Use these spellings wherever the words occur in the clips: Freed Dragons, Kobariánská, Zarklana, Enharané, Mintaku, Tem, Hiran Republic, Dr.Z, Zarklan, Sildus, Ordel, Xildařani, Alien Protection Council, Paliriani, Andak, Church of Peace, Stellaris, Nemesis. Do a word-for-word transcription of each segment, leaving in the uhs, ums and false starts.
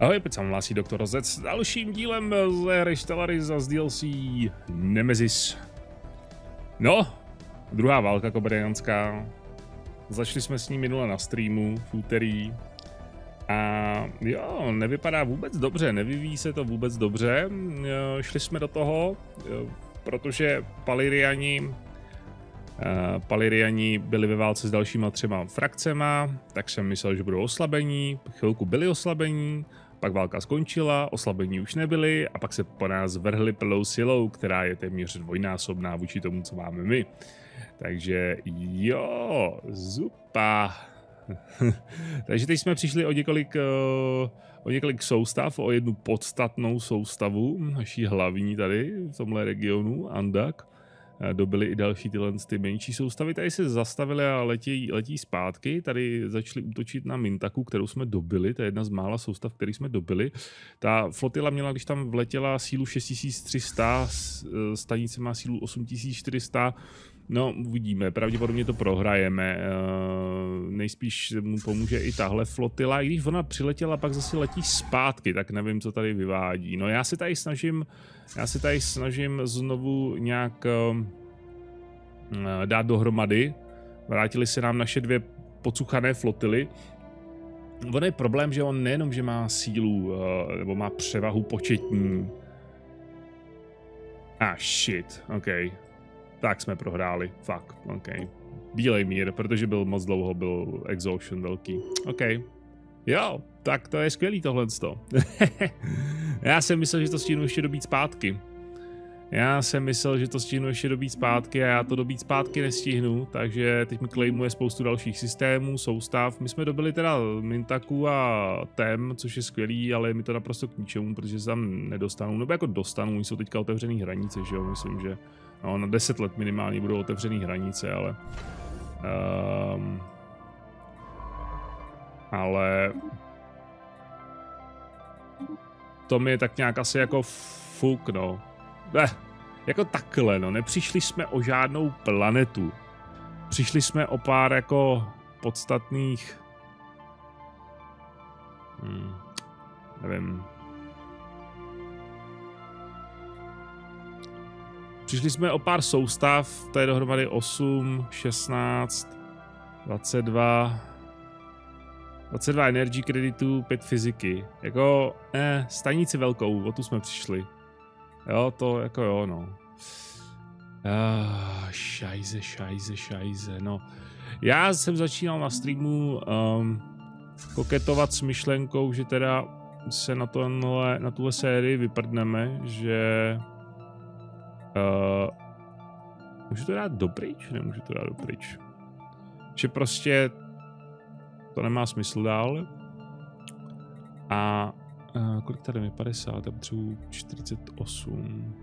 Ahoj, opět se hlásí doktor Z s dalším dílem z Stellaris a z D L C Nemesis. No, druhá válka kobariánská. Začali jsme s ní minule na streamu v úterý. A jo, nevypadá vůbec dobře, nevyvíjí se to vůbec dobře. E, šli jsme do toho, protože Paliriani... Uh, Paliriani byli ve válce s dalšíma třema frakcema, tak jsem myslel, že budou oslabení, chvilku byli oslabení, pak válka skončila, oslabení už nebyli a pak se po nás vrhli plnou silou, která je téměř dvojnásobná vůči tomu, co máme my. Takže jo, zupa. Takže teď jsme přišli o několik, o několik soustav, o jednu podstatnou soustavu, naší hlavní tady v tomhle regionu, Andak. Dobili i další tyhle ty menší soustavy. Tady se zastavili a letí, letí zpátky. Tady začali útočit na Mintaku, kterou jsme dobili. To je jedna z mála soustav, který jsme dobili. Ta flotila měla, když tam vletěla, sílu šest tisíc tři sta, stanice má sílu osm tisíc čtyři sta. No, uvidíme. Pravděpodobně to prohrajeme. Nejspíš mu pomůže i tahle flotila. I když ona přiletěla, pak zase letí zpátky, tak nevím, co tady vyvádí. No, já se tady snažím, já se tady snažím znovu nějak dát dohromady. Vrátili se nám naše dvě pocuchané flotily. On je problém, že on nejenom, že má sílu, nebo má převahu početní. Ah, shit, ok. Tak jsme prohráli, fuck, ok. Bílej mír, protože byl moc dlouho, byl exhaustion velký, ok. Jo, tak to je skvělý tohleto. Já jsem myslel, že to stihnu ještě dobít zpátky. Já jsem myslel, že to stihnu ještě dobít zpátky a já to dobít zpátky nestihnu, takže teď mi claimuje spoustu dalších systémů, soustav. My jsme dobili teda Mintaku a Tem, což je skvělý, ale mi to naprosto k ničemu, protože se tam nedostanou, nebo jako dostanou, oni jsou teďka otevřený hranice, že jo, myslím, že no, na deset let minimálně budou otevřený hranice, ale... Um, ale... To mi je tak nějak asi jako fuk, no. Ne, jako takhle, no, nepřišli jsme o žádnou planetu. Přišli jsme o pár jako podstatných... Hmm, nevím... Přišli jsme o pár soustav, to je dohromady osm, šestnáct, dvacet dva, dvacet dva energy kreditů, pět fyziky. Jako, eh, stanici velkou, o tu jsme přišli. Jo, to jako jo, no. Ah, šajze, šajze, šajze, no. Já jsem začínal na streamu um, koketovat s myšlenkou, že teda se na, tohle, na tuhle sérii vyprdneme, že... Uh, můžu to dát dopryč? Nemůžu to dát dopryč. Že prostě to nemá smysl dál. A uh, kolik tady mi padesát? Já potřebuji čtyřicet osm.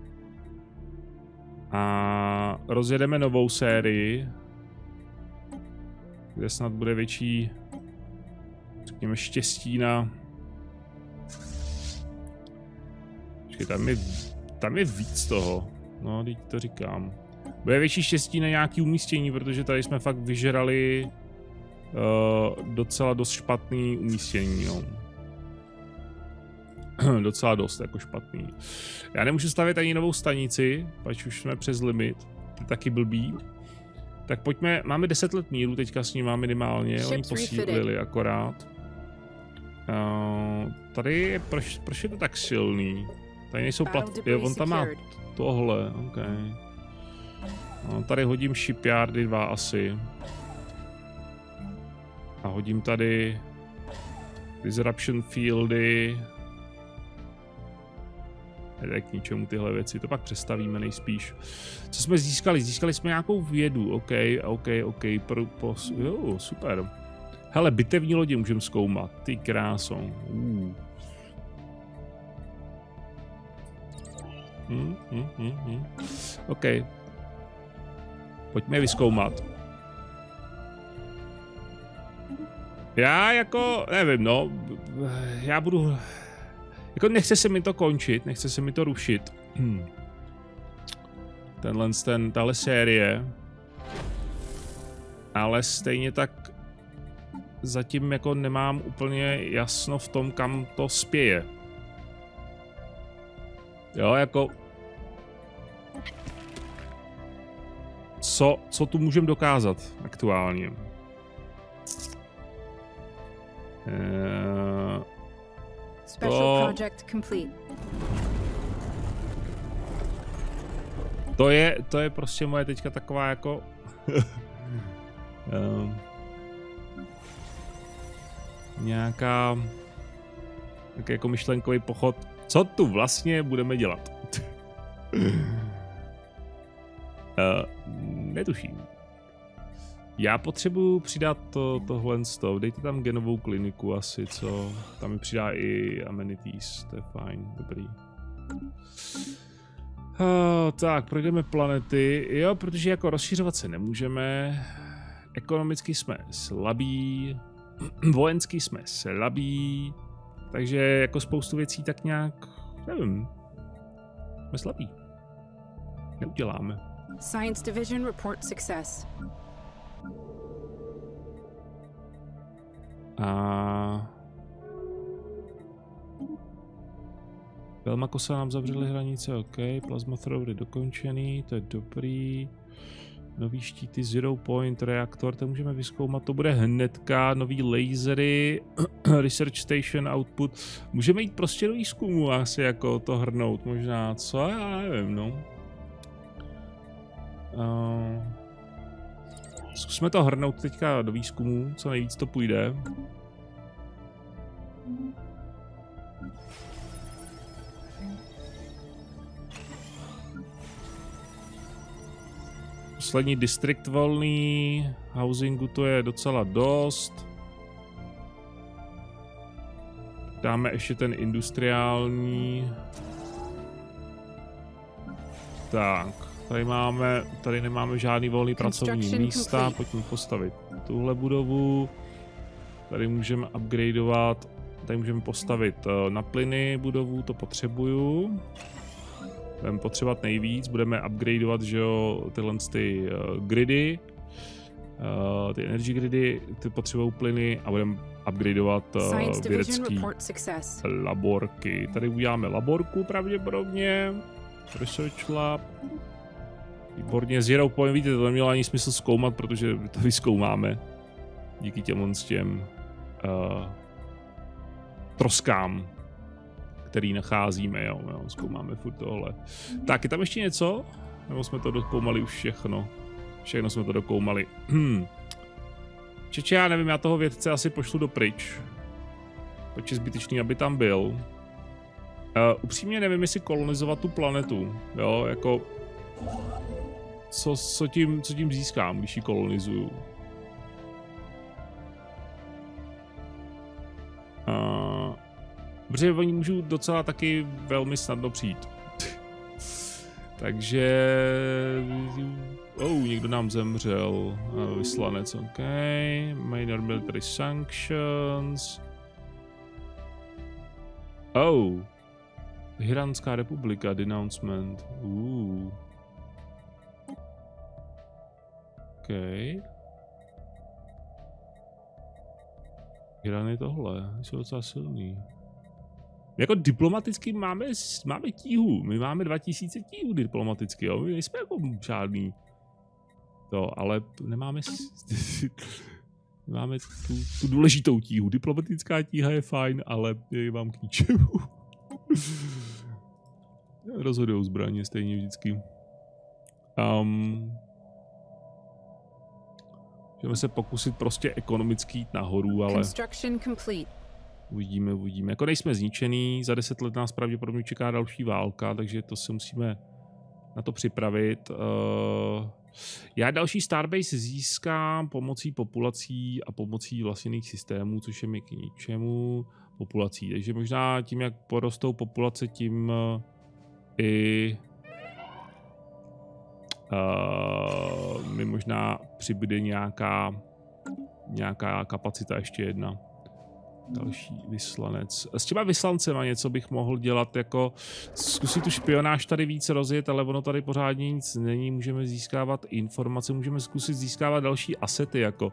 A rozjedeme novou sérii, kde snad bude větší, řekněme, štěstí na... Počkej, tam je, tam je víc toho. No, teď to říkám. Bude větší štěstí na nějaké umístění, protože tady jsme fakt vyžrali uh, docela dost špatný umístění. No. Docela dost jako špatný. Já nemůžu stavět ani novou stanici, pač už jsme přes limit. To taky blbý. Tak pojďme, máme deset let míru, teďka s nima minimálně, oni posílili akorát. Uh, tady je, proč, proč je to tak silný? Tady nejsou platby, on tam má tohle, ok. No, tady hodím shipyardy dva asi. A hodím tady disruption fieldy. Jde k ničemu tyhle věci, to pak přestavíme nejspíš. Co jsme získali? Získali jsme nějakou vědu, ok, ok, ok, pro, po, jo, super. Hele, bitevní lodě můžeme zkoumat, ty krásou. Uh. Hmm, hmm, hmm, hmm. OK. Pojďme je vyzkoumat. Já jako, nevím, no, já budu, jako nechce se mi to končit, nechce se mi to rušit. Hmm. Tenhle, ten, tahle série. Ale stejně tak zatím jako nemám úplně jasno v tom, kam to spěje. Jo, jako... Co, co tu můžeme dokázat aktuálně? Eee... To... To je, to je prostě moje teďka taková jako... um, nějaká... Tak jako myšlenkový pochod. Co tu vlastně budeme dělat? uh, netuším. Já potřebuju přidat to, tohle stop. Dejte tam genovou kliniku asi, co? Tam mi přidá i amenities, to je fajn, dobrý. Oh, tak, projdeme planety, jo, protože jako rozšiřovat se nemůžeme, ekonomicky jsme slabí, vojensky jsme slabí, takže jako spoustu věcí tak nějak, nevím, jsme slabí, neuděláme. Science Division report success. A... Velmakosa nám zavřeli hranice, ok, plasma thrower dokončený, to je dobrý. Nový štíty, zero point, reaktor, to můžeme vyzkoumat, to bude hnedka, nový lasery, research station output. Můžeme jít prostě do výzkumu a asi jako to hrnout možná, co? Já nevím, no. Uh, zkusme to hrnout teďka do výzkumu, co nejvíc to půjde. Poslední distrikt volný, housingu to je docela dost. Dáme ještě ten industriální. Tak, tady máme, tady nemáme žádný volný pracovní místa, pojďme postavit tuhle budovu. Tady můžeme upgradeovat, tady můžeme postavit na plyny budovu, to potřebuju. Budeme potřebovat nejvíc, budeme upgradeovat, že jo, tyhle ty uh, gridy, uh, ty energy gridy, ty potřebují plyny a budeme upgradeovat uh, vědecký laborky. Tady uděláme laborku pravděpodobně, research lab, výborně, zero point, víte, to nemělo ani smysl zkoumat, protože to vyzkoumáme díky těm těm uh, troskám, který nacházíme, jo, jo, zkoumáme furt tohle. Tak, je tam ještě něco? Nebo jsme to dokoumali už všechno? Všechno jsme to dokoumali. Čeče, já nevím, já toho vědce asi pošlu do pryč. Proč je zbytečný, aby tam byl. Uh, upřímně nevím, jestli kolonizovat tu planetu, jo, jako... Co, co, tím, co tím získám, když ji kolonizuju? Uh, Protože oni můžou docela taky velmi snadno přijít. Takže... Oh, někdo nám zemřel. Vyslanec, ok. Minor military sanctions. Oh. Hiranská republika, denouncement. Uh. Ok. Hiran je tohle, jsou docela silný. Jako diplomaticky máme, máme tíhu, my máme dva tisíce tíhů diplomaticky, jo? My nejsme jako žádný. To, ale nemáme, nemáme tu, tu důležitou tíhu, diplomatická tíha je fajn, ale je vám k ničemu. Rozhodujou zbraně stejně vždycky. Um, můžeme se pokusit prostě ekonomicky jít nahoru, ale... Uvidíme, uvidíme. Jako nejsme zničený, za deset let nás pravděpodobně čeká další válka, takže to se musíme na to připravit. Uh, já další Starbase získám pomocí populací a pomocí vlastněných systémů, což je mi k ničemu populací. Takže možná tím, jak porostou populace, tím uh, i uh, mi možná přibude nějaká, nějaká kapacita ještě jedna. Další vyslanec. S těma vyslancema něco bych mohl dělat, jako zkusit tu špionáž tady víc rozjet, ale ono tady pořádně nic není. Můžeme získávat informace, můžeme zkusit získávat další asety, jako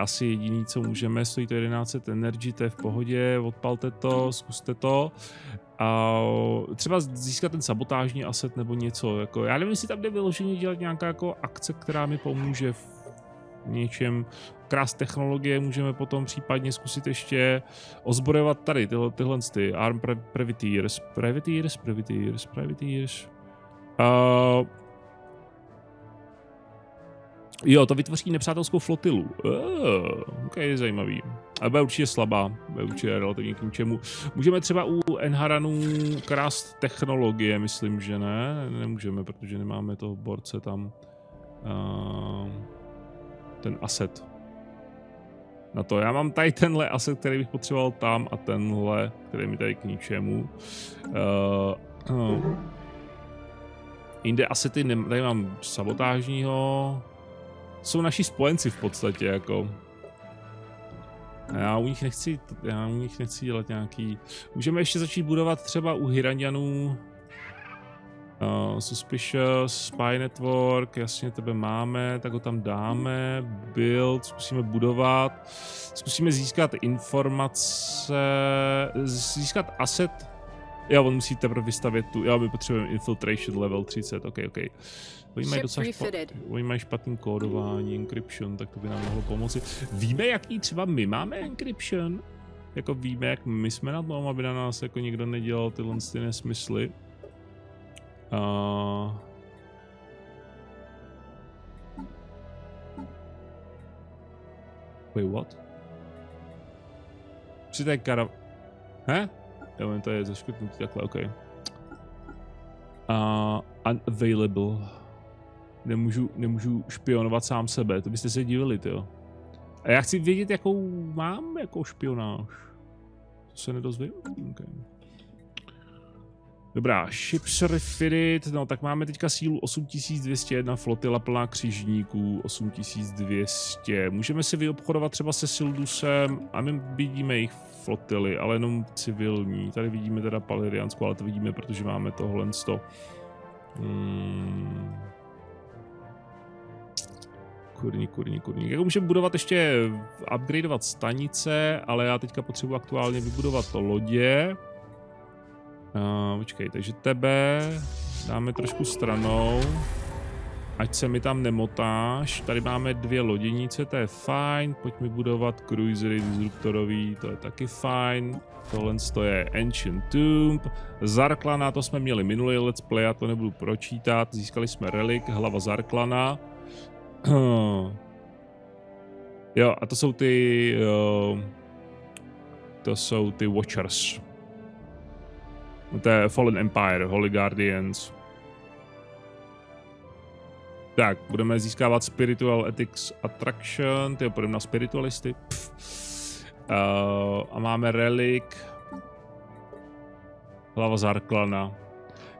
asi jediný, co můžeme, stojí to jedenáct set energy, to je v pohodě, odpalte to, zkuste to. A třeba získat ten sabotážní aset nebo něco, jako já nevím, jestli tam jde vyloženě dělat nějaká jako akce, která mi pomůže v něčem. Krás technologie můžeme potom případně zkusit ještě ozbrojovat tady tyhle, tyhle ty Arm Privateers, Privateers, Privateers, Privateers. Uh, jo, to vytvoří nepřátelskou flotilu. Uh, ok, je zajímavý. Ale bude určitě slabá, bude určitě relativně k ničemu. Můžeme třeba u Enharanů krást technologie, myslím, že ne. Nemůžeme, protože nemáme toho borce tam. Uh, ten asset. Na to já mám tady tenhle asset, který bych potřeboval tam, a tenhle, který mi tady k ničemu. Uh, no. Jinde asety, tady mám sabotážního. Jsou naši spojenci v podstatě, jako. Já u nich nechci, já u nich nechci dělat nějaký... Můžeme ještě začít budovat třeba u Hiranianů. Uh, Suspicious, Spy Network, jasně, tebe máme, tak ho tam dáme, build, zkusíme budovat, zkusíme získat informace, získat asset, jo, on musí teprve vystavět tu, jo, my potřebujeme Infiltration level třicet, ok, ok. Oni mají docela špa, špatný kódování, encryption, tak to by nám mohlo pomoci. Víme, jaký třeba my máme encryption? Jako víme, jak my jsme na tom, aby na nás jako nikdo nedělal tyhle ty nesmysly. Uh... Wait, what? Při té karav... He? Jo, to je zaškrtnutí takhle, ok. Uh, unavailable. Nemůžu, nemůžu špionovat sám sebe, to byste se divili, jo. A já chci vědět, jakou mám jako špionáž. To se nedozvím? Okay. Dobrá, ships refitted, no tak máme teďka sílu osm tisíc dvě stě jedna, flotila plná křižníků osm tisíc dvě stě. Můžeme si vyobchodovat třeba se Sildusem a my vidíme jejich flotily, ale jenom civilní. Tady vidíme teda Palirianskou, ale to vidíme, protože máme tohle sto. Hmm. Kurník, kurník, kurník. Jako můžeme budovat ještě, upgradeovat stanice, ale já teďka potřebuji aktuálně vybudovat to lodě. Uh, počkej, takže tebe dáme trošku stranou, ať se mi tam nemotáš. Tady máme dvě loděnice, to je fajn, pojďme budovat cruisery disruptorový, to je taky fajn. Tohle je Ancient Tomb, Zarklana, to jsme měli minulý let's play, já to nebudu pročítat, získali jsme relik, hlava Zarklana. Jo, a to jsou ty, uh, to jsou ty Watchers. To je Fallen Empire, Holy Guardians. Tak, budeme získávat Spiritual Ethics Attraction, ty půjdeme na spiritualisty. Uh, a máme relik Hlava Zarklana,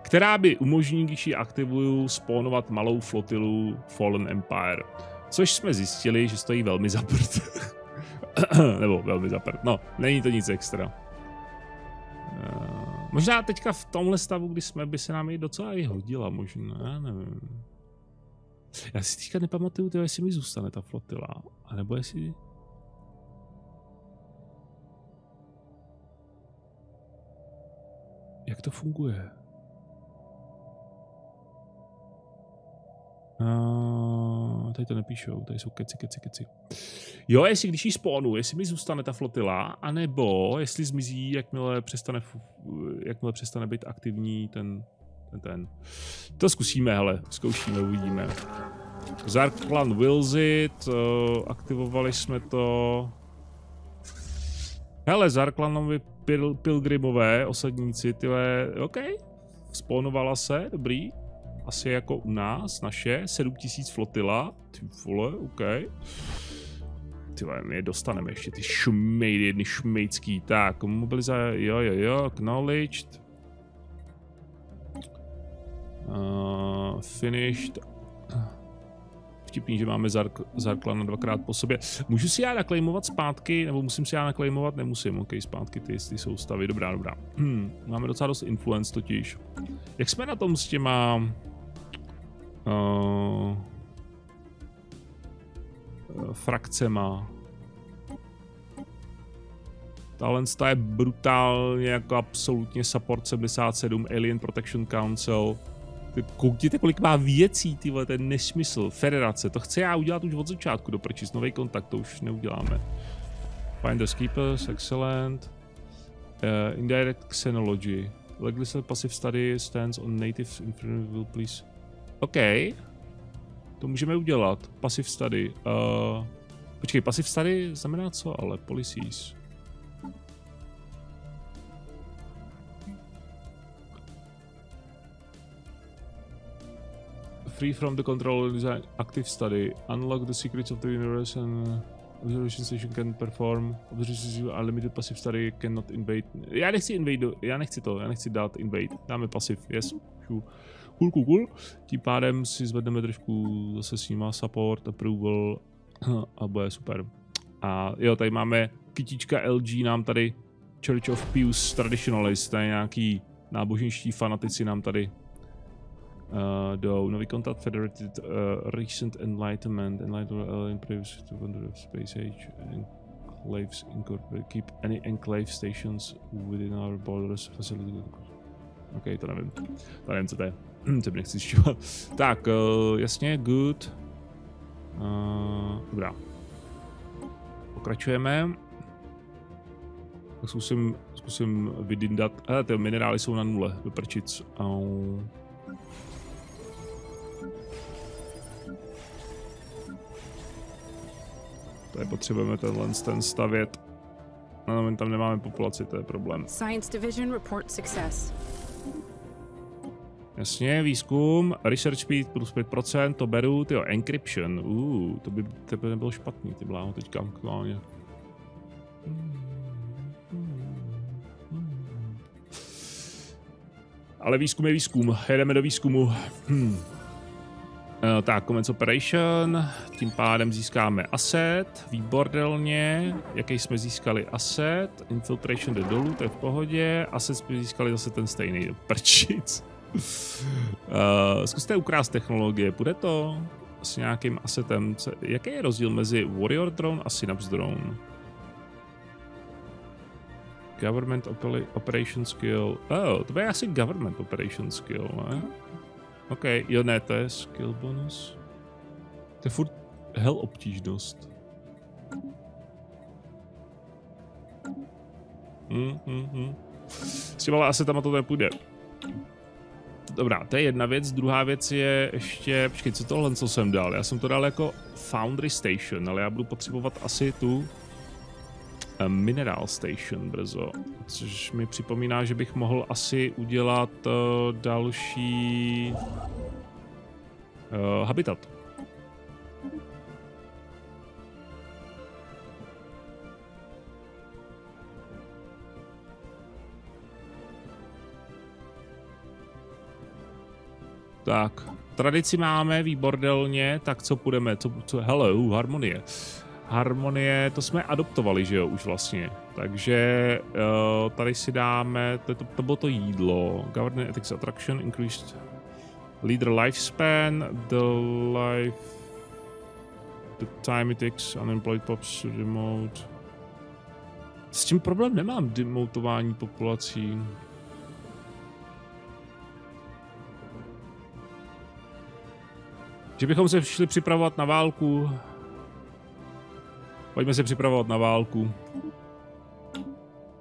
která by umožní, když ji aktivuju, spawnovat malou flotilu Fallen Empire. Což jsme zjistili, že stojí velmi za prd. Nebo velmi za prd, no, není to nic extra. Uh, Možná teďka v tomhle stavu, kdy jsme, by se nám ji docela i hodila, možná, já nevím. Já si teďka nepamatuju, tyjo, jestli mi zůstane ta flotila, anebo jestli... Jak to funguje? A tady to nepíšou, tady jsou keci, keci, keci. Jo, jestli když ji spawnu, jestli mi zůstane ta flotila, anebo jestli zmizí, jakmile přestane, jakmile přestane být aktivní ten, ten, ten. To zkusíme, hele, zkoušíme, uvidíme. Zarklan wills it, uh, aktivovali jsme to. Hele, Zarklanovi pil, pilgrimové osadníci, tyhle, ok, spawnovala se, dobrý. Asi jako u nás, naše, sedm tisíc flotila, ty vole, ok. Tyhle, my je dostaneme ještě, ty šmejdy, jedny šmejdský, tak, mobiliza, jo, jo, jo, acknowledged. Uh, finished. vtipný, že máme Zark, Zarklana dvakrát po sobě. Můžu si já naklejmovat zpátky, nebo musím si já naklejmovat? Nemusím, ok, zpátky ty, ty soustavy, dobrá, dobrá. Hmm, máme docela dost influence totiž. Jak jsme na tom s těma... Uh, frakcema? Tahle je brutálně jako absolutně support sedmdesát sedm, Alien Protection Council. Koukněte, kolik má věcí, tyhle, ten nesmysl. Federace, to chci já udělat už od začátku, doprčit nový kontakt, to už neuděláme. Finders Keepers, excellent. Uh, indirect Xenology. Legislative Passive Study stands on native influence will please. OK. To můžeme udělat. Passive Study. Uh, počkej, Passive Study znamená co ale? Policies. Free from the control and design active study. Unlock the secrets of the universe and observation station can perform. Observation unlimited passive study cannot invade. Já nechci invade, já nechci to, já nechci dát invade. Dáme passive, yes. Cool, cool, cool. Tím pádem si zvedneme trošku, zase s ním support, approval a bude super. A jo, tady máme kytička L G, nám tady Church of Peace Traditionalist, tady nějaký náboženští fanatici nám tady Uh, do nový kontakt Federated uh, Recent Enlightenment, Enlightenment Alien Previous to Wonder of Space Age, Enclaves Incorporate, Keep Any Enclave Stations Within Our Borders Facility. OK, to nevím. To nevím, co to je. To mi nechci zjišťovat. Tak, uh, jasně, good. Uh, dobrá. Pokračujeme. Tak zkusím, zkusím vydindat. Hele, ty minerály jsou na nule, do prčic. Uh. Tady potřebujeme tenhle ten stavět. Na moment tam nemáme populaci, to je problém. Science Division report success. Jasně, výzkum, research speed plus pět procent, to beru, tyjo, encryption, uh, to by tebe nebylo špatný, ty bláho, teďka aktuálně. Ale výzkum je výzkum, jedeme do výzkumu. Hm. Uh, tak, Commence Operation, tím pádem získáme asset, výbordelně, jaký jsme získali asset, Infiltration jde dolů, to je v pohodě, asset jsme získali zase ten stejný, prčic. Uh, zkuste ukrást technologie, bude to s nějakým assetem, jaký je rozdíl mezi Warrior Drone a Synapse Drone? Government Operation Skill, oh, to je asi Government Operation Skill, ne? OK, jo ne, to je skill bonus. To je furt hell obtížnost. Mm, mm, mm. S těma asetama to nepůjde. Dobrá, to je jedna věc, druhá věc je ještě... Počkej, co tohle, co jsem dal? Já jsem to dal jako Foundry Station, ale já budu potřebovat asi tu... Mineral Station brzo, což mi připomíná, že bych mohl asi udělat uh, další uh, habitat. Tak, tradici máme výbordelně, tak co půjdeme, co, co hele, uh, harmonie. Harmonie, to jsme adoptovali, že jo, už vlastně. Takže uh, tady si dáme, to, to, to bylo to jídlo. Government Ethics Attraction, Increased Leader Lifespan, The Life, The Time It Takes, Unemployed Pops, Demote. S tím problém nemám, demotování populací. Že bychom se šli připravovat na válku. Pojďme se připravovat na válku.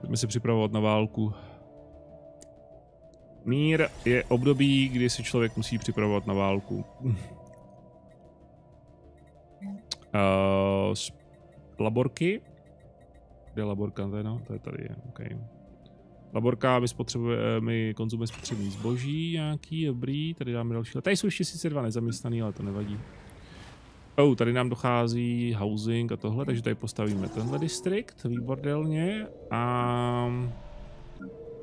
Pojďme se připravovat na válku. Mír je období, kdy se člověk musí připravovat na válku. uh, laborky. Kde je laborka? No, to je tady. Okay. Laborka, my, my konzumujeme spotřební zboží nějaký, dobrý. Tady dáme další. Tady jsou ještě sice dva nezaměstnaný, ale to nevadí. Oh, tady nám dochází housing a tohle, takže tady postavíme tenhle distrikt, výbordelně. A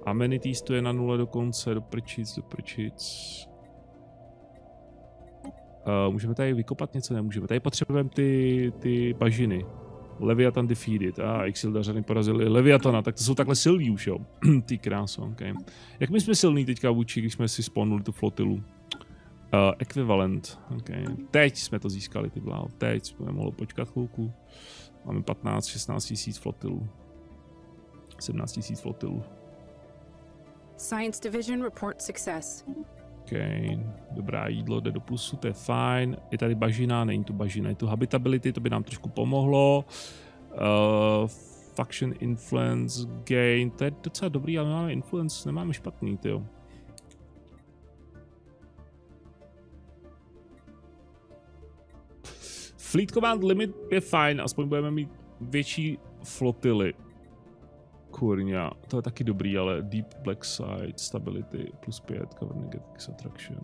amenities tu je na nule dokonce, do prčic, do prčic. Uh, můžeme tady vykopat něco? Nemůžeme. Tady potřebujeme ty, ty bažiny. Leviathan defeated. A ah, Xildařani porazili Leviathana, tak to jsou takhle silní už, jo. Ty kráso, okay. Jak my jsme silní teďka vůči, když jsme si spawnuli tu flotilu? Uh, ekvivalent, okay. Teď jsme to získali, ty bláho. Teď jsme mohli počkat chvilku. Máme patnáct šestnáct tisíc flotilů. sedmnáct tisíc flotilů. Science Division report success. Okay. Dobrá, jídlo jde do plusu, to je fajn. Je tady bažina, není tu bažina, je tu habitability, to by nám trošku pomohlo. Uh, faction influence gain, to je docela dobrý, ale máme influence, nemáme špatný, tyjo. Fleet command limit je fajn, aspoň budeme mít větší flotily. Kurňa, to je taky dobrý, ale Deep Black Side, Stability, plus pět, Cover Negative Attraction.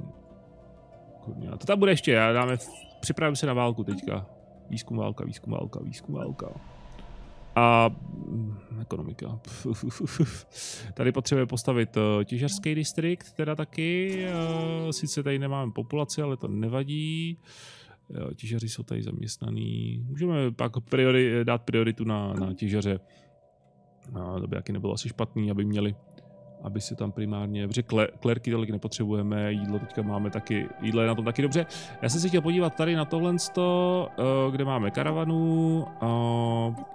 Kurňa, to tam bude ještě, já dáme, připravím se na válku teďka. Výzkum válka, výzkum válka, výzkum válka. A ekonomika. Tady potřebujeme postavit těžařský distrikt, teda taky. Sice tady nemáme populaci, ale to nevadí. Těžaři jsou tady zaměstnaný. Můžeme pak priori, dát prioritu na, na těžaře. No, to by taky nebylo asi špatný, aby měli, aby si tam primárně, protože klerky tolik nepotřebujeme, jídlo teďka máme taky, jídlo je na tom taky dobře. Já jsem si chtěl podívat tady na tohle, kde máme karavanu,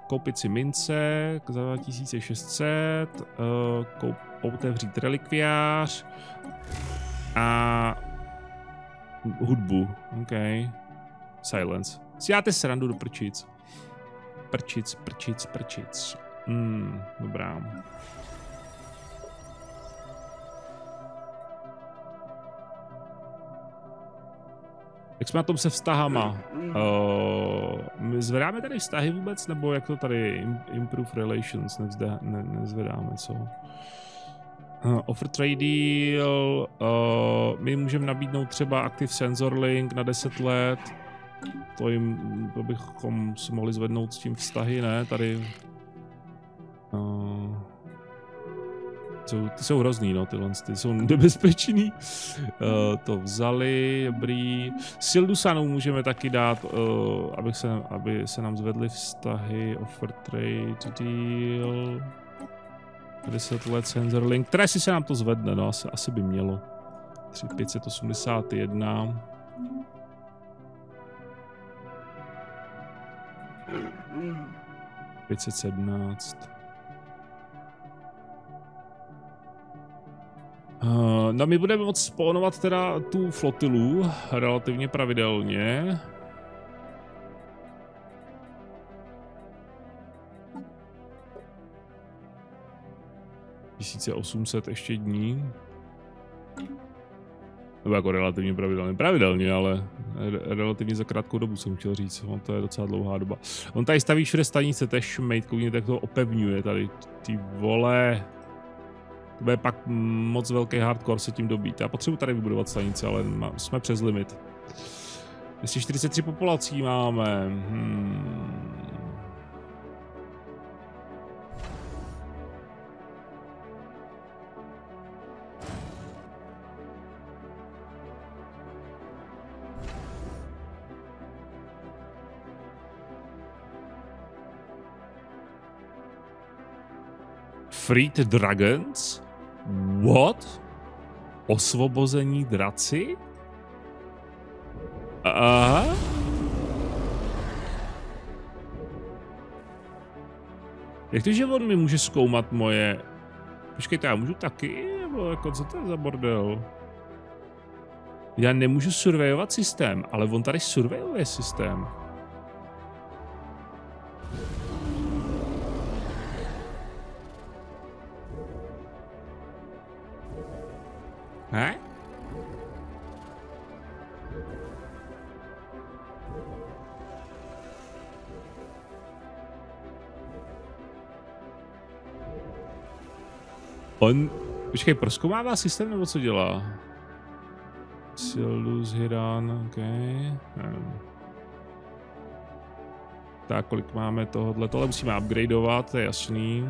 koupit si mince za dva tisíce šest set, koup, otevřít relikviář a hudbu, ok, silence. Si dáte srandu do prčic, prčic, prčic, prčic. Hmm, dobrá. Jak jsme na tom se vztahama? Uh, my zvedáme tady vztahy vůbec, nebo jak to tady improve relations nevzda, ne, nezvedáme, co? Uh, offer trade deal, uh, my můžeme nabídnout třeba Active Sensor Link na deset let. To jim, to bychom si mohli zvednout s tím vztahy, ne? Tady... Uh, jsou, ty jsou hrozný, no, tyhle, ty jsou nebezpečný. Uh, to vzali, dobrý. Sildusanů můžeme taky dát, uh, aby, se, aby se nám zvedly vztahy, offer trade deal, deset let sensor link, které si se nám to zvedne, no, asi, asi by mělo. tři pět osm jedna. pět set sedmnáct. Uh, no my budeme moct spawnovat teda tu flotilu relativně pravidelně. tisíc osm set ještě dní. Nebo jako relativně pravidelně, pravidelně, ale re relativně za krátkou dobu jsem chtěl říct, on to je docela dlouhá doba. On tady staví všude stanice, to je šmejt, koumě, tak to opevňuje tady, ty vole. To bude pak moc velký hardcore se tím dobít. Já potřebuji tady vybudovat stanice, ale jsme přes limit. dvě stě čtyřicet tři populací máme. Hmm. Freed Dragons? What? Osvobození draci? Aha. Jak to, že on mi může zkoumat moje... Počkejte, já můžu taky? Nebo jako, co to je za bordel? Já nemůžu survejovat systém, ale on tady survejuje systém. Ne? On... Počkej, prozkoumává systém, nebo co dělá? Sildus, Hiran, ok. Hmm. Tak, kolik máme tohohle? Tohle musíme upgradeovat, to je jasný.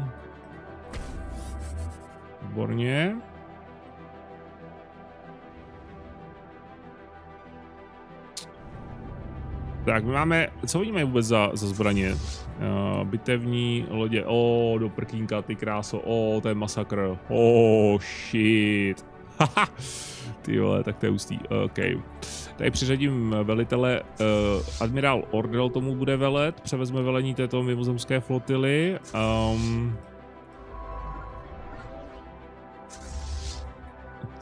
Výborně. Tak my máme, co vidíme vůbec za, za zbraně? Uh, bitevní lodě, o, oh, do prkínka, ty kráso, o, oh, to je masakr, oh, shit. Haha, ty vole, tak to je ústý, ok. Tady přiřadím velitele, uh, admirál Ordel tomu bude velet, převezme velení této mimozemské flotily. Um,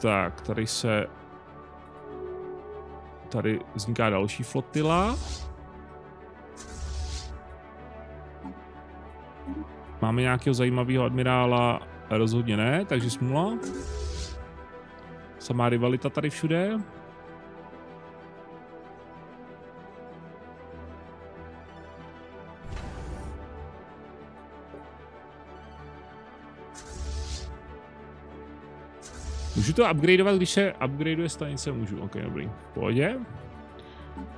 tak, tady se... Tady vzniká další flotila. Máme nějakého zajímavého admirála? Rozhodně ne, takže smůla. Samá rivalita tady všude. Můžu to upgradeovat, když se upgradeuje stanice, můžu, ok, dobrý, v pohodě.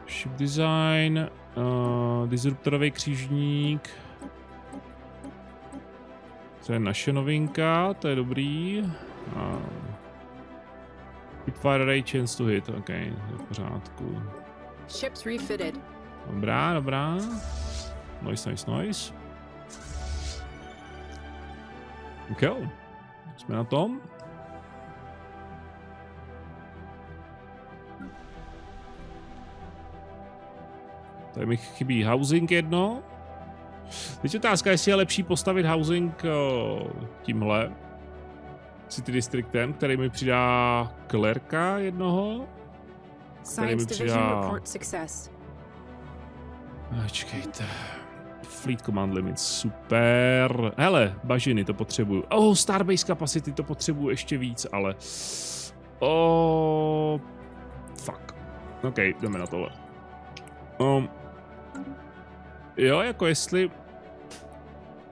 Ship design, uh, disruptorový křižník. To je naše novinka, to je dobrý. Uh, Pitfire Ray Chance to Hit, ok, v pořádku. Ships refitted. Dobrá, dobrá. Nice, nice, nice. Ok, jsme na tom. Tady mi chybí housing jedno. Teď otázka, jestli je lepší postavit housing tímhle City Districtem, který mi přidá klerka jednoho. Který mi přidá... Ačkejte. Fleet Command Limit, super. Hele, bažiny, to potřebuju. Oh, Starbase Capacity, to potřebuju ještě víc, ale... Oh, fuck. Ok, jdeme na tohle. Um, jo, jako jestli,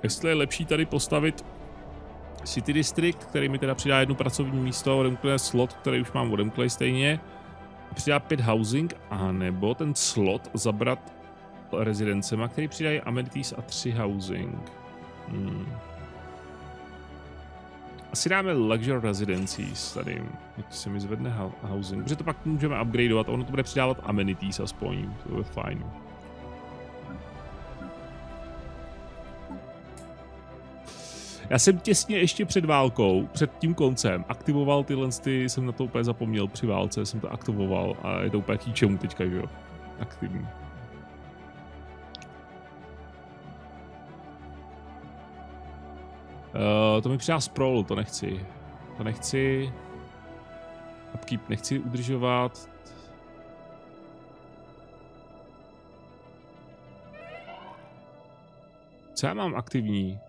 jestli je lepší tady postavit City District, který mi teda přidá jednu pracovní místo, odemkne slot, který už mám odemklej stejně, přidá pět housing, anebo ten slot zabrat rezidencema, který přidají amenities a tři housing. Hmm. Asi dáme Luxury Residencies tady, když se mi zvedne housing, protože to pak můžeme upgradeovat a ono to bude přidávat amenities aspoň, to bude fajn. Já jsem těsně ještě před válkou, před tím koncem, aktivoval tyhle, ty, jsem na to úplně zapomněl při válce, jsem to aktivoval a je to úplně k ničemu teďka, že jo, aktivní. Uh, to mi přidá sprawl, to nechci. To nechci. Upkeep nechci udržovat. Co já mám aktivní?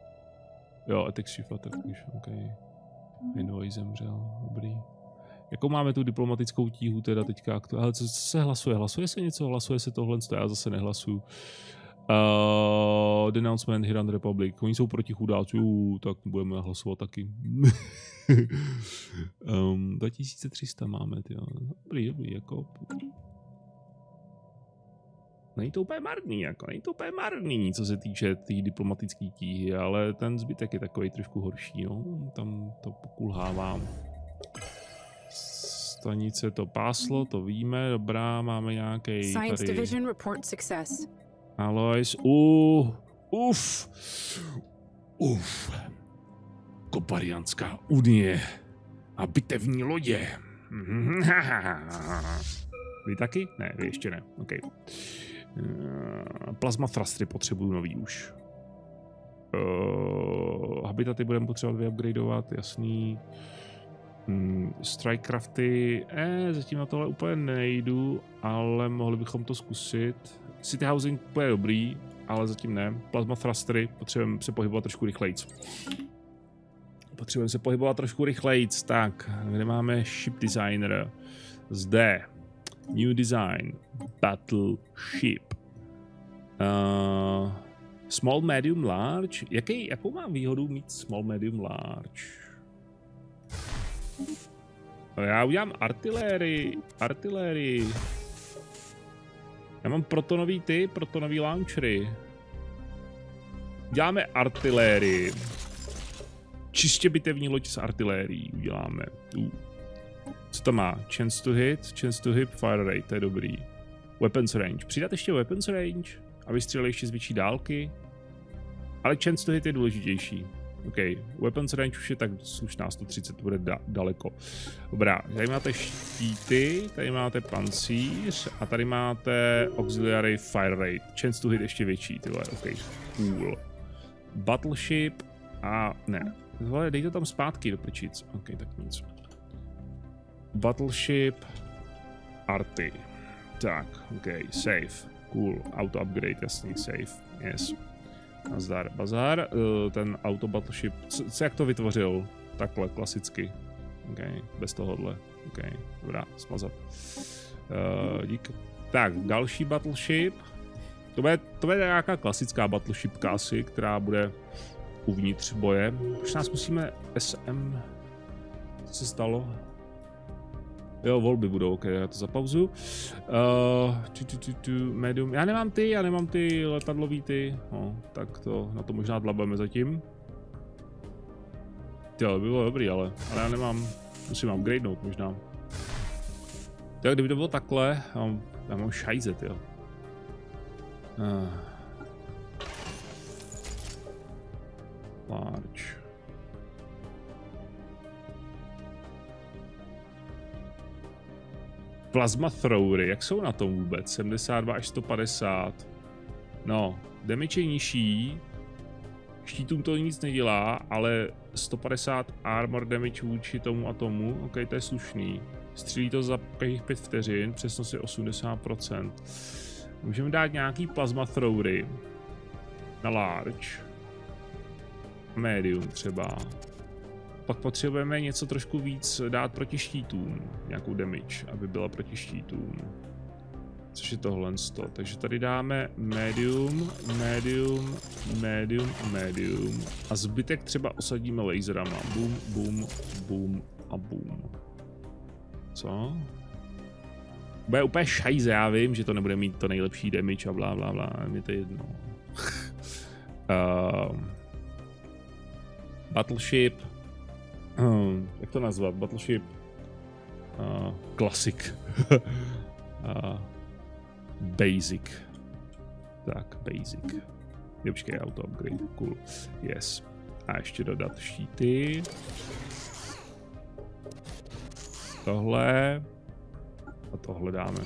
Jo, Ethics Chief Attackers, ok. Minoj zemřel, dobrý. Jakou máme tu diplomatickou tíhu teda teďka aktuálně? Ale co se hlasuje? Hlasuje se něco? Hlasuje se tohle? Já zase nehlasuju. Uh, denouncement Hiran Republic. Oni jsou proti chudáčů, tak budeme hlasovat taky. um, dva tisíce tři sta máme, tyjo. Dobrý, dobrý, jako... Není to úplně marný, jako, není to úplně marný, co se týče té tý diplomatické tíhy, ale ten zbytek je takový trošku horší, no. Tam to pokulhávám. Stanice to páslo, to víme, dobrá, máme nějaký. Science tady... Division report success. Alois, uh, uf, uf, Kobariánská unie a bitevní lodě. Vy taky? Ne, vy ještě ne, ok. Uh, plasma thrustry potřebuju nový už. Uh, habitaty budeme potřebovat vyupgradeovat, jasný. Um, Strikecrafty, eh, zatím na tohle úplně nejdu, ale mohli bychom to zkusit. City housing je dobrý, ale zatím ne. Plasma thrustery, potřebujeme se pohybovat trošku rychlejc. Potřebujeme se pohybovat trošku rychlejc. Tak, kde máme ship designer? Zde. New design. Battleship. Uh, small, medium, large. Jaký, jakou mám výhodu mít small, medium, large? Já udělám artilérii. Artilérii. Já mám protonový ty, protonový launchery. Děláme artilérii. Čistě bitevní loď s artilérií uděláme. Uh. Co to má? Chance to hit, chance to hit, fire rate, to je dobrý. Weapons range. Přidat ještě weapons range a vystřelili ještě z větší dálky. Ale chance to hit je důležitější. OK, weapons range už je tak slušná, sto třicet bude da daleko. Dobrá, tady máte štíty, tady máte pancíř a tady máte auxiliary fire rate. Chance to hit ještě větší, tyhle, OK, cool. Battleship a ne, tohle, dej to tam zpátky do prčic. OK, tak nic. Battleship, arty. Tak, OK, safe, cool, auto upgrade, jasný, safe, yes. Nazdar, bazar, ten auto battleship, co, jak to vytvořil? Takhle, klasicky. OK, bez tohohle. OK, dobrá, smazat. Uh, dík. Tak, další battleship. To bude, to bude nějaká klasická battleship kasy, která bude uvnitř boje. Už nás musíme S M... Co se stalo? Jo, volby budou, OK, já to zapauzu. Uh, Medium, já nemám ty, já nemám ty letadlový ty, no, tak to, na to možná dlabeme zatím. Jo, by bylo dobrý, ale, ale já nemám, musím upgradenout možná. Tak kdyby to bylo takhle, já mám, já mám šajze, jo. Uh. Large. Plasma throwery, jak jsou na tom vůbec? sedmdesát dva až sto padesát. No, damage je nižší. Štítům to nic nedělá, ale sto padesát armor damage vůči tomu a tomu. OK, to je slušný. Střílí to za každých pět vteřin, přesnost je osmdesát procent. Můžeme dát nějaký plasma throwery. Na large. Medium třeba. Pak potřebujeme něco trošku víc dát proti štítům, nějakou damage, aby byla proti štítům. Což je tohle sto. Takže tady dáme medium, medium, medium, medium. A zbytek třeba osadíme laserama. Boom, boom, boom a boom. Co? Bude úplně šajze, já vím, že to nebude mít to nejlepší damage a blá, blá, blá. Mně to je jedno. uh, battleship. Hmm, jak to nazvat? Battleship uh, Classic. uh, basic. Tak, Basic. Jopčkej, auto upgrade, cool. Yes. A ještě dodat štíty. Tohle. A tohle dáme.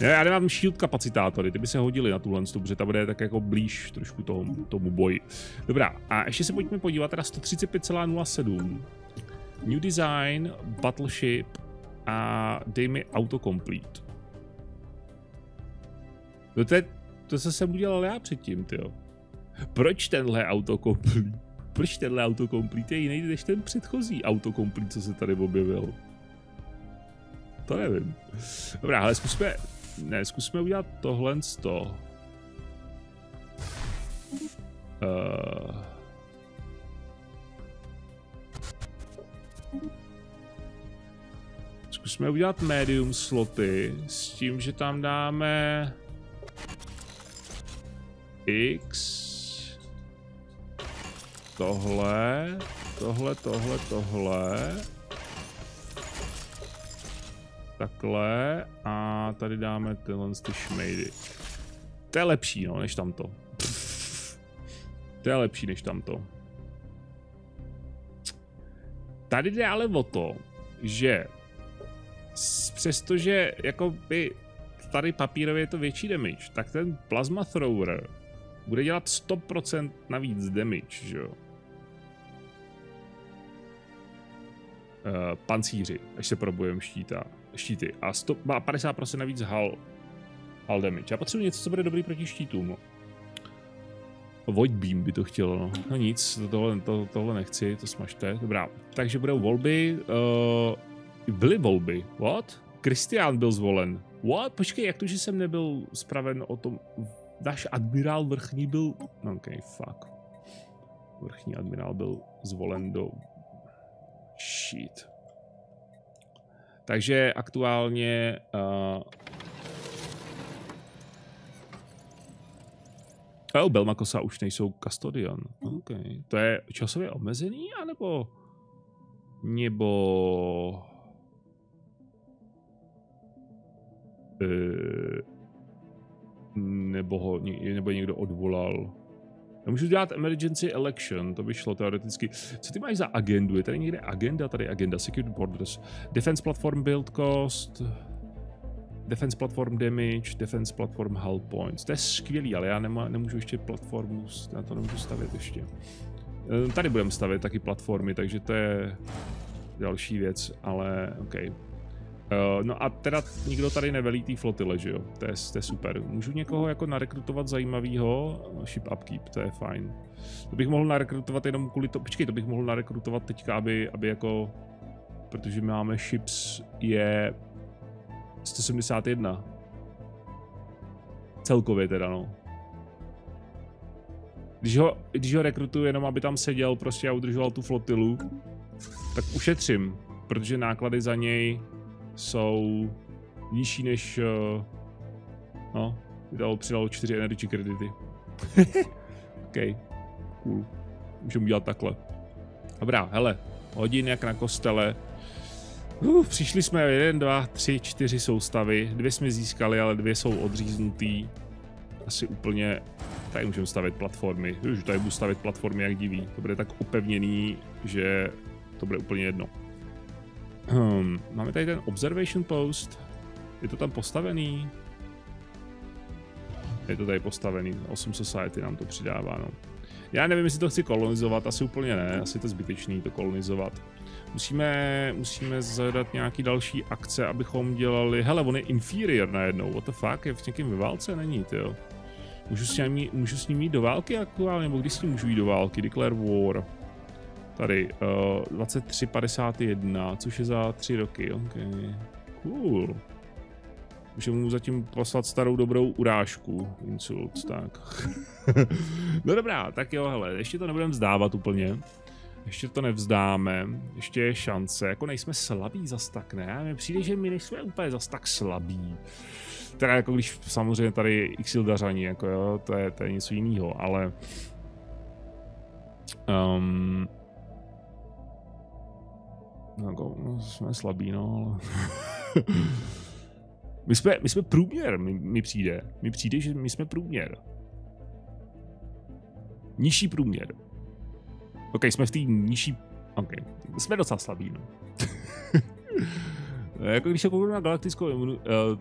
Ne, já nemám shield kapacitátory, ty by se hodily na tuhle stup, protože ta bude tak jako blíž trošku tomu, tomu boji. Dobrá, a ještě se pojďme podívat teda sto třicet pět nula sedm. New design, battleship a dej mi autocomplete. No to, je, to se jsem udělal já předtím, tyjo. Proč tenhle autocomplete? Proč tenhle autocomplete je jiný než ten předchozí autocomplete, co se tady objevil? To nevím. Dobrá, ale zkusme... Ne, zkusme udělat tohle z toho. Uh... Zkusme udělat medium sloty s tím, že tam dáme X, tohle, tohle, tohle, tohle, takhle a tady dáme tyhle ty šmejdy. To je lepší, no, než tamto. To je lepší než tamto. Tady jde ale o to, že přestože jako by tady papírově je to větší damage, tak ten plasma thrower bude dělat sto procent navíc damage, že jo. Uh, pancíři, až se probojím štíta, štíty a sto, má padesát procent navíc hal, hal damage. Já potřebuji něco, co bude dobrý proti štítům. No. Void beam by to chtělo, no, no nic, tohle, to, tohle nechci, to smažte, dobrá. Takže budou volby, uh, byly volby, what? Kristián byl zvolen, what? Počkej, jak to, že jsem nebyl spraven o tom, náš admirál vrchní byl, no, ok, fuck. Vrchní admirál byl zvolen do... Shit. Takže aktuálně uh... oh, Belmakosa už nejsou Custodian. Okay. To je časově omezený, anebo nebo uh... nebo, ho, nebo někdo odvolal. Já můžu dělat emergency election, to by šlo teoreticky. Co ty máš za agendu? Je tady někde agenda? Tady agenda, security borders. Defense platform build cost, defense platform damage, defense platform hull points. To je skvělý, ale já nemá, nemůžu ještě platformu, já to nemůžu stavět ještě. Tady budeme stavět taky platformy, takže to je další věc, ale ok. Uh, no a teda nikdo tady nevelí té flotile, že jo? To je, to je super. Můžu někoho jako narekrutovat zajímavého? Ship upkeep, to je fajn. To bych mohl narekrutovat jenom kvůli to. Počkej, to bych mohl narekrutovat teďka, aby, aby jako... Protože máme ships je... sto sedmdesát jedna. Celkově teda, no. Když ho, když ho rekrutuju jenom, aby tam seděl prostě a udržoval tu flotilu, tak ušetřím, protože náklady za něj jsou nižší než, no, dalo, přidalo čtyři energy kredity. OK, cool. Můžeme udělat takhle. Dobrá, hele, hodin jak na kostele. Uh, přišli jsme jeden, dva, tři, čtyři soustavy. Dvě jsme získali, ale dvě jsou odříznutý. Asi úplně, tady můžeme stavět platformy. Už tady budu stavět platformy jak diví. To bude tak opevněný, že to bude úplně jedno. Hmm. Máme tady ten observation post. Je to tam postavený? Je to tady postavený. osm society nám to přidává, no. Já nevím, jestli to chci kolonizovat. Asi úplně ne. Asi je to zbytečný to kolonizovat. Musíme, musíme zadat nějaký další akce, abychom dělali... Hele, on je inferior najednou. What the fuck? Je v někým ve válce? Není, tyjo. Můžu s ním, můžu s ním jít do války aktuálně? Nebo kdy s ním můžu jít do války? Declare war. Tady, uh, dvacet tři padesát jedna, což je za tři roky, ok, cool. Můžeme mu zatím poslat starou dobrou urážku, insult, tak. No dobrá, tak jo, hele, ještě to nebudeme vzdávat úplně. Ještě to nevzdáme, ještě je šance, jako nejsme slabí zas tak, ne? Mně přijde, že my nejsme úplně zas tak slabí. Teda jako když samozřejmě tady Xildařani, jako jo, to je, to je něco jiného, ale... Um, jako, no, jsme slabí, no, ale... my, jsme, my jsme průměr, mi, mi přijde. Mi přijde, že my jsme průměr. Nižší průměr. OK, jsme v té nižší... OK, jsme docela slabí, no. Jako když se kouknu na galaktickou imun, uh,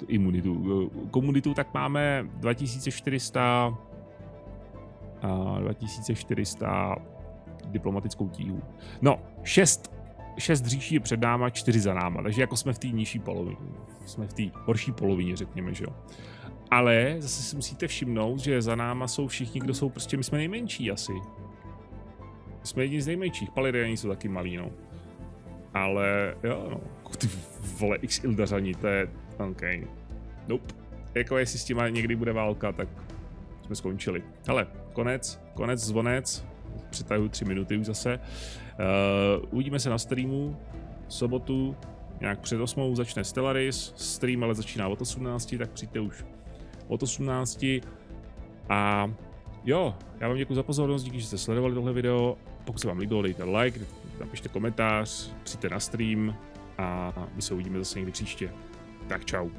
imunitu, uh, komunitu, tak máme dva tisíce čtyři sta... Uh, dva tisíce čtyři sta diplomatickou tíhu. No, šest říší je před náma, čtyři za náma, takže jako jsme v té nižší polovině. Jsme v té horší polovině, řekněme, že jo. Ale zase si musíte všimnout, že za náma jsou všichni, kdo jsou prostě, my jsme nejmenší asi. My jsme jedni z nejmenších, Paliriani jsou taky malí, no. Ale, jo, no, ty vole, Xildařani, to je, OK. Nope. Jako jestli s těma někdy bude válka, tak jsme skončili. Hele, konec, konec, zvonec. Přetahuji tři minuty už zase. Uh, uvidíme se na streamu v sobotu, nějak před osmou začne Stellaris, stream ale začíná od osmnácti, tak přijďte už od osmnácti. A jo, já vám děkuji za pozornost, díky, že jste sledovali tohle video. Pokud se vám líbilo, dejte like, napište komentář, přijďte na stream a my se uvidíme zase někdy příště. Tak čau.